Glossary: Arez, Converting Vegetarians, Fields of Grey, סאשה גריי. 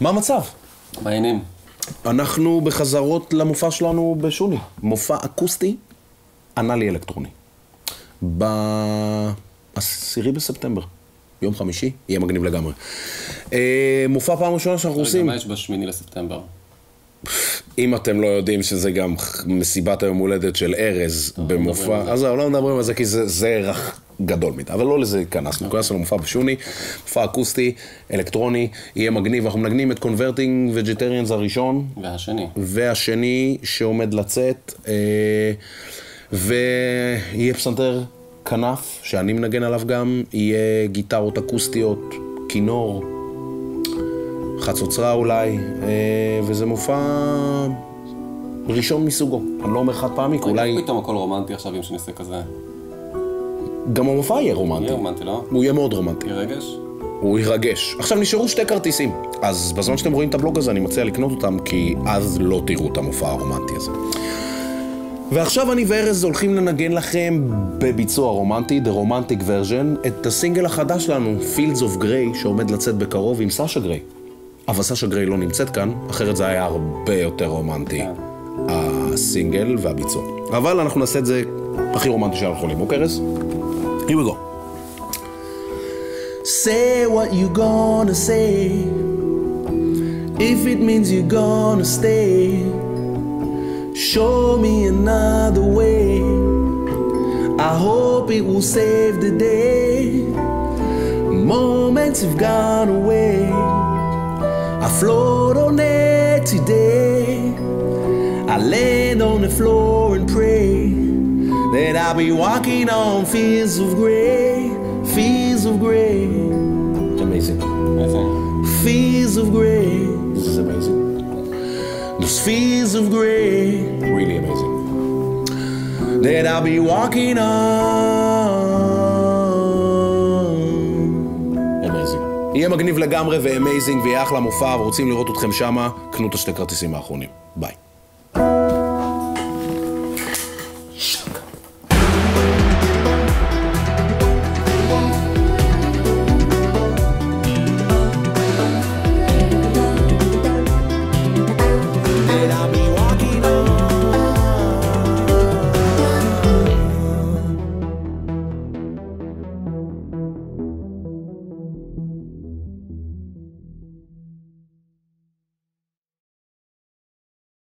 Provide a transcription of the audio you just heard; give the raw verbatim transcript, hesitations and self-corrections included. מה המצב? מעניינים. אנחנו בחזרות למופע שלנו בשוני. מופע אקוסטי, אנלי אלקטרוני. בעשירי בספטמבר, יום חמישי, יהיה מגניב לגמרי. מופע פעם ראשונה שאנחנו עושים... מה יש בשמיני לספטמבר? אם אתם לא יודעים שזה גם מסיבת היום הולדת של ארז במופע, אז לא מדברים על זה כי זה ערך גדול מדי, אבל לא לזה כנסנו, כנסנו למופע בשוני, מופע אקוסטי, אלקטרוני, יהיה מגניב, אנחנו מנגנים את Converting Vegetarians הראשון. והשני. והשני שעומד לצאת, ויהיה פסנתר כנף, שאני מנגן עליו גם, יהיה גיטרות אקוסטיות, כינור, חצוצרה אולי, וזה מופע ראשון מסוגו, אני לא אומר חד פעמי, אולי... איך פתאום הכל רומנטי עכשיו אם שנעשה כזה? גם המופע יהיה רומנטי. יהיה רומנטי, לא? הוא יהיה מאוד רומנטי. ירגש? הוא ירגש. עכשיו נשארו שתי כרטיסים, אז בזמן שאתם רואים את הבלוג הזה אני מציע לקנות אותם, כי אז לא תראו את המופע הרומנטי הזה. ועכשיו אני וארז הולכים לנגן לכם בביצוע רומנטי, The Romantic Version, את הסינגל החדש שלנו, Fields of Grey, שעומד לצאת בקרוב עם סאשה גריי. אבל סאשה גריי לא נמצאת כאן, אחרת זה היה הרבה יותר רומנטי, הסינגל והביצוע. אבל אנחנו נעשה את זה הכי רומנטי שאנחנו יכולים, אוקיי ארז? Here we go. Say what you gonna say, if it means you gonna stay. Show me another way, I hope it will save the day. Moments have gone away, I float on air today. I land on the floor and pray that I'll be walking on fields of grey, fields of grey. Amazing. Amazing. Fields of grey. This is amazing. Those fields of grey. Really amazing. That I'll be walking on. Amazing. יהיה מגניב לגמרי ואמייזינג ויהיה אחלה מופע, ורוצים לראות אתכם שמה, קנו את השתי כרטיסים האחרונים. ביי.